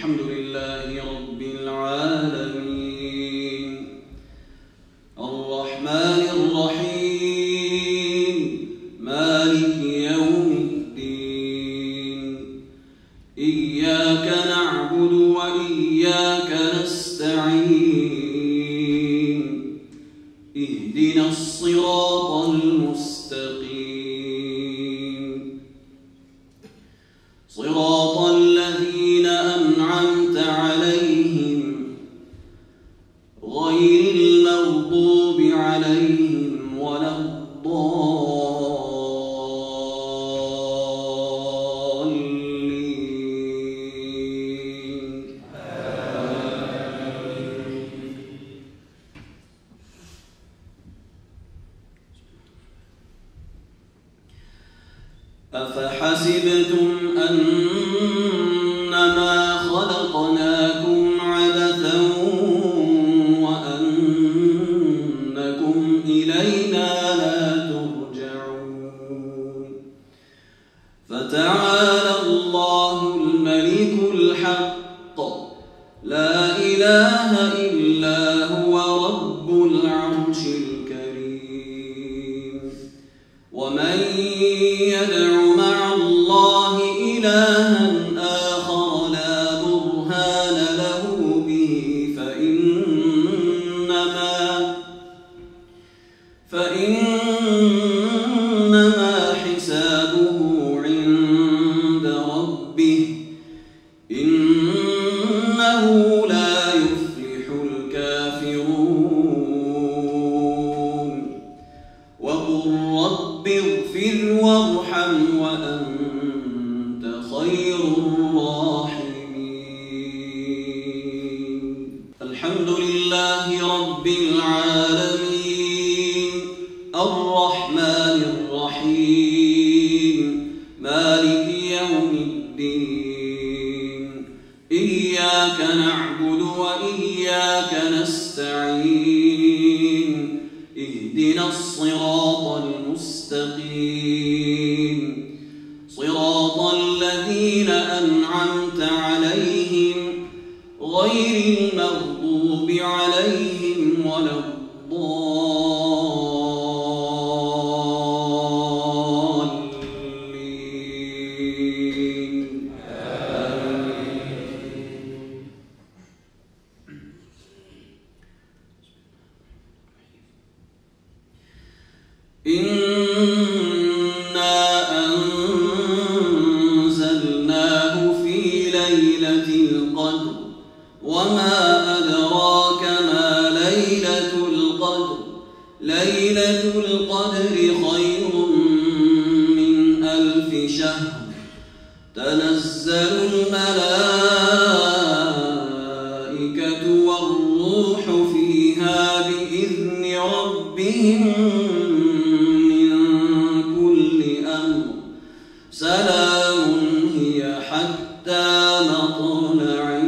الحمد لله رب العالمين الرحمن الرحيم مالك يوم الدين إياك نعبد وإياك نستعين اهدنا الصراط المستقيم صراط الذين أنعمت عليهم غير المغضوب عليهم ولا الضالين أفحسبتم أنما خلقناكم عبثا وأنكم إلينا لا ترجعون فتعالى الله الملك الحق لا إله إلا هو رب العرش الكريم ومن يدعو مع الله إلها فإنما حسابه عند ربه إنه لا يفلح الكافرون وقل رب اغفر وارحم وأنت خير الراحمين الحمد لله رب العالمين الرحمن الرحيم مالك يوم الدين إياك نعبد وإياك نستعين اهدنا الصراط المستقيم صراط الذين أنعمت عليهم غير المغضوب عليهم ولا الضالين إنا أنزلناه في ليلة القدر وما أدراك ما ليلة القدر ليلة القدر خير من ألف شهر تنزل الملائكة والروح فيها بإذن ربهم سلام هي حتى مطلع